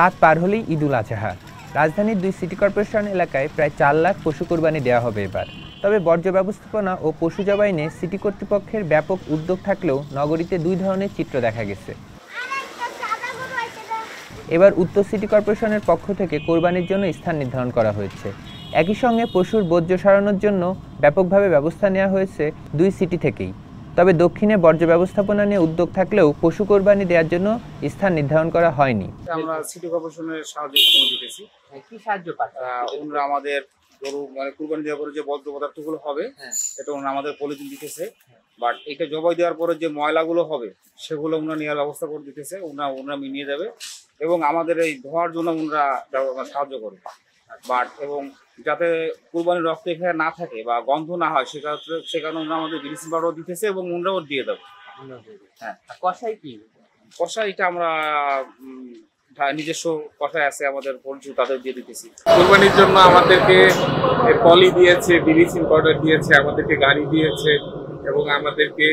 রাত পার হলেই ঈদুল আজহা। রাজধানীর দুই সিটি কর্পোরেশন এলাকায় প্রায় 4 লাখ পশু কুরবানি দেওয়া হবে এবার। তবে বর্জ্য ব্যবস্থাপনা ও পশু জবাই নিয়ে সিটি কর্তৃপক্ষের ব্যাপক উদ্যোগ থাকলেও নগরীতে দুই ধরনের চিত্র দেখা গেছে। এবার উত্তর সিটি কর্পোরেশনের পক্ষ থেকে কোরবানির জন্য স্থান নির্ধারণ করা হয়েছে। একই সঙ্গে পশুর বর্জ্য সরানোর জন্য ব্যাপকভাবে ব্যবস্থা নেওয়া হয়েছে দুই সিটি থেকেই। তবে দক্ষিণে বর্জ্য ব্যবস্থাপনা নিয়ে উদ্যোগ থাকলেও পশু কোরবানি দেওয়ার জন্য স্থান নির্ধারণ করা হয়নি। আমরা সিটি কর্পোরেশনের সাহায্য নিয়েছি। কি সাহায্য পাচ্ছি? ওনারা আমাদের গরু মানে কুরবানি দেওয়ার পরে যে বর্জ্য পদার্থগুলো হবে এটা ওনারা আমাদের পলিথিন দিতেছে, বাট এটা জবাই দেওয়ার পরে যে ময়লাগুলো হবে সেগুলো ওনারা নেওয়ার ব্যবস্থা করে দিতেছে। ওনারা নিয়ে যাবে এবং আমাদের এই ধোয়ার জন্য ওনারা সাহায্য করবে, বাট এবং যাতে কুরবানির রক্ত এখানে না থাকে বা গন্ধ না হয় সেখানে ওনারা আমাদের ব্লিচিং পাউডার দিতেছে এবং ওনারাও দিয়ে দেবে। হ্যাঁ, কষাই কি কষাই এটা আমরা নিজস্ব কষাই আছে আমাদের পরিচিত, তাদের দিয়ে দিতেছি। কুরবানির জন্য আমাদেরকে পলি দিয়েছে, ব্লিচিং পাউডার দিয়েছে, আমাদেরকে গাড়ি দিয়েছে এবং আমাদেরকে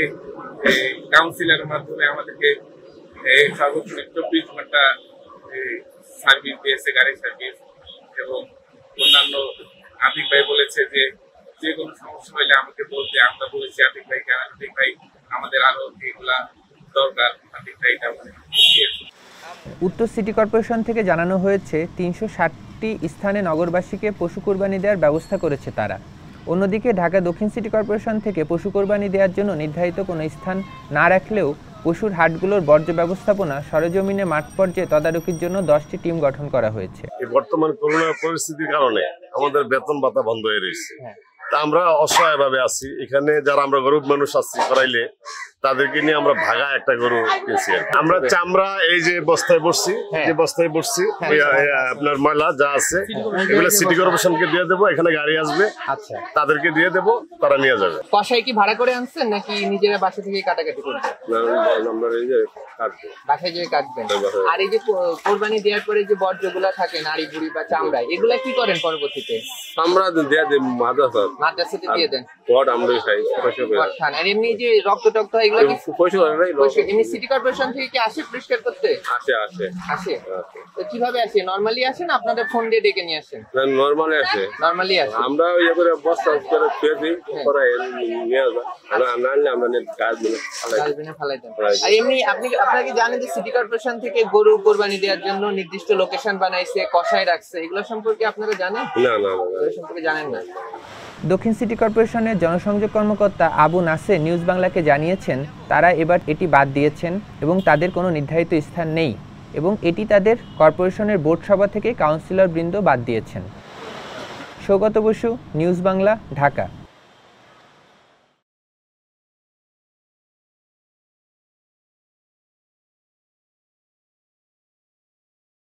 কাউন্সিলের মাধ্যমে আমাদেরকে সর্বক্ষণে 24 ঘন্টা সার্ভিস দিয়েছে, গাড়ি সার্ভিস। এবং অন্যান্য আতিক ভাই বলেছে যে যে কোনো সমস্যা হলে আমাকে বলতে, আমরা বলেছি আতিক ভাইকে, আতিক ভাই আমাদের আরো এগুলা দরকার, আতিক ভাই আমাদের। উত্তর সিটি কর্পোরেশন থেকে জানানো হয়েছে 360টি স্থানে নগরবাসীকে পশু কুরবানি দেওয়ার ব্যবস্থা করেছে তারা। অন্যদিকে ঢাকা দক্ষিণ সিটি কর্পোরেশন থেকে পশু কোরবানি দেওয়ার জন্য নির্ধারিত কোনো স্থান না রাখলেও পশুর হাটগুলোর বর্জ্য ব্যবস্থাপনা সরেজমিনে মাঠ পর্যায়ে তদারকির জন্য 10টি টিম গঠন করা হয়েছে। বর্তমান করোনা পরিস্থিতির কারণে আমাদের বেতন ভাতা বন্ধ হয়ে রয়েছে, তা আমরা অসহায়ভাবে আছি। এখানে যারা আমরা গরিব মানুষ আছি, করাইলে তাদেরকে নিয়ে আমরা ভাগা একটা গরু কিনছি। আমরা চামড়া এই যে বস্তায় বসছি, যে বস্তায় বসছি আপনার ময়লা যা আছে এগুলো সিটি কর্পোরেশনকে দিয়ে দেবো। এখানে গাড়ি আসবে, আচ্ছা, তাদেরকে দিয়ে দেবো, তারা নিয়ে যাবে। কষাই কি ভাড়া করে আনছেন নাকি নিজেরা বাসা থেকে কাটাকাটি করছেন? আমরা এই যে কাটবো, বাসায় গিয়ে কাটবেন। আর এই যে কোরবানি দেওয়ার পরে যে বর্জ্যগুলো থাকে নাড়ি গুড়ি বা চামড়া, এগুলা কি করেন পরবর্তীতে? আমরা দিয়ে দেব মাদ্রাসা, মাদ্রাসাতে দিয়ে দেন। গড আমরাই খাই পয়সা খান। আর এমনি যে রক্ত টক্ত গরু কোরবানি দেওয়ার জন্য নির্দিষ্ট লোকেশন বানাইছে, কষাই রাখছে, এগুলো সম্পর্কে আপনারা জানেন? জানেন না। দক্ষিণ সিটি কর্পোরেশনের জনসংযোগ কর্মকর্তা আবু নাসের নিউজ বাংলাকে জানিয়েছেন তারা এবার এটি বাদ দিয়েছেন এবং তাদের কোনো নির্ধারিত স্থান নেই এবং এটি তাদের কর্পোরেশনের বোর্ড সভা থেকে কাউন্সিলরবৃন্দ বাদ দিয়েছেন। সৌগত বসু, নিউজ বাংলা, ঢাকা।